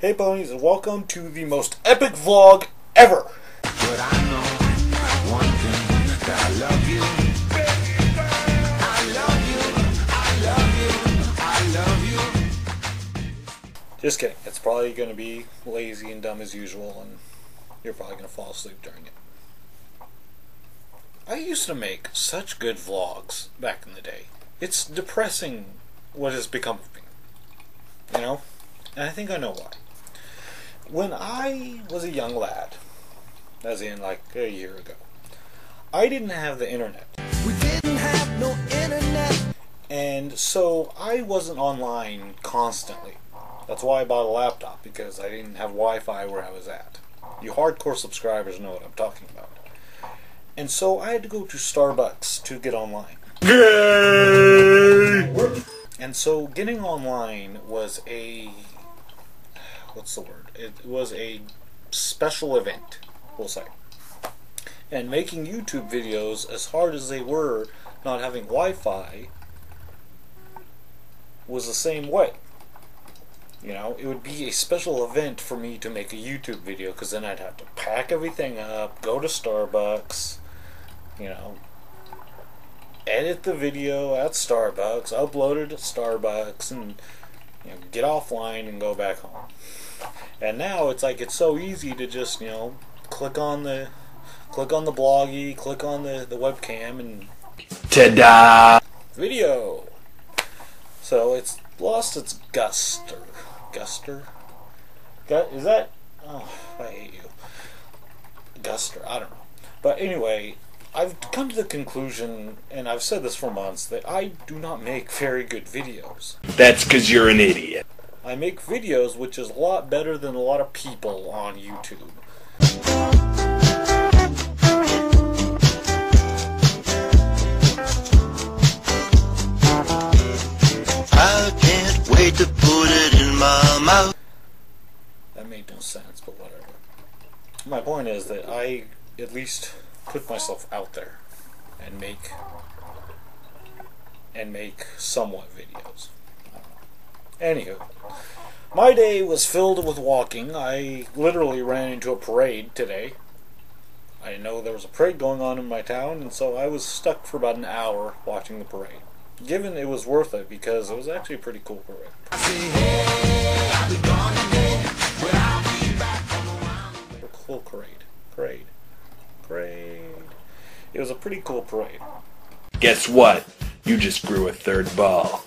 Hey Balonies, and welcome to the most epic vlog ever! But I know one thing, that I love you. I love you, I love you, I love you. Just kidding, it's probably going to be lazy and dumb as usual, and you're probably going to fall asleep during it. I used to make such good vlogs back in the day. It's depressing what has become of me, you know? And I think I know why. When I was a young lad, as in like a year ago, I didn't have the internet. We didn't have no internet. And so I wasn't online constantly. That's why I bought a laptop, because I didn't have Wi-Fi where I was at. You hardcore subscribers know what I'm talking about. And so I had to go to Starbucks to get online. Yay! And so getting online was a... what's the word? It was a special event, we'll say. And making YouTube videos, as hard as they were, not having Wi-Fi, was the same way. You know, it would be a special event for me to make a YouTube video, because then I'd have to pack everything up, go to Starbucks, you know, edit the video at Starbucks, upload it at Starbucks, and you know, get offline and go back home. And now it's like it's so easy to just, you know, click on the bloggy, click on the webcam, and ta-da! Video. So it's lost its guster. Guster? Is that? Oh, I hate you. Guster. I don't know. But anyway, I've come to the conclusion, and I've said this for months, that I do not make very good videos. That's because you're an idiot. I make videos, which is a lot better than a lot of people on YouTube. I can't wait to put it in my mouth. That made no sense, but whatever. My point is that I, at least, put myself out there and make somewhat videos. I don't know. Anywho, my day was filled with walking. I literally ran into a parade today. I didn't know there was a parade going on in my town, and so I was stuck for about an hour watching the parade. Given it was worth it, because it was actually a pretty cool parade. Cool parade. Parade. It was a pretty cool parade. Guess what? You just grew a third ball.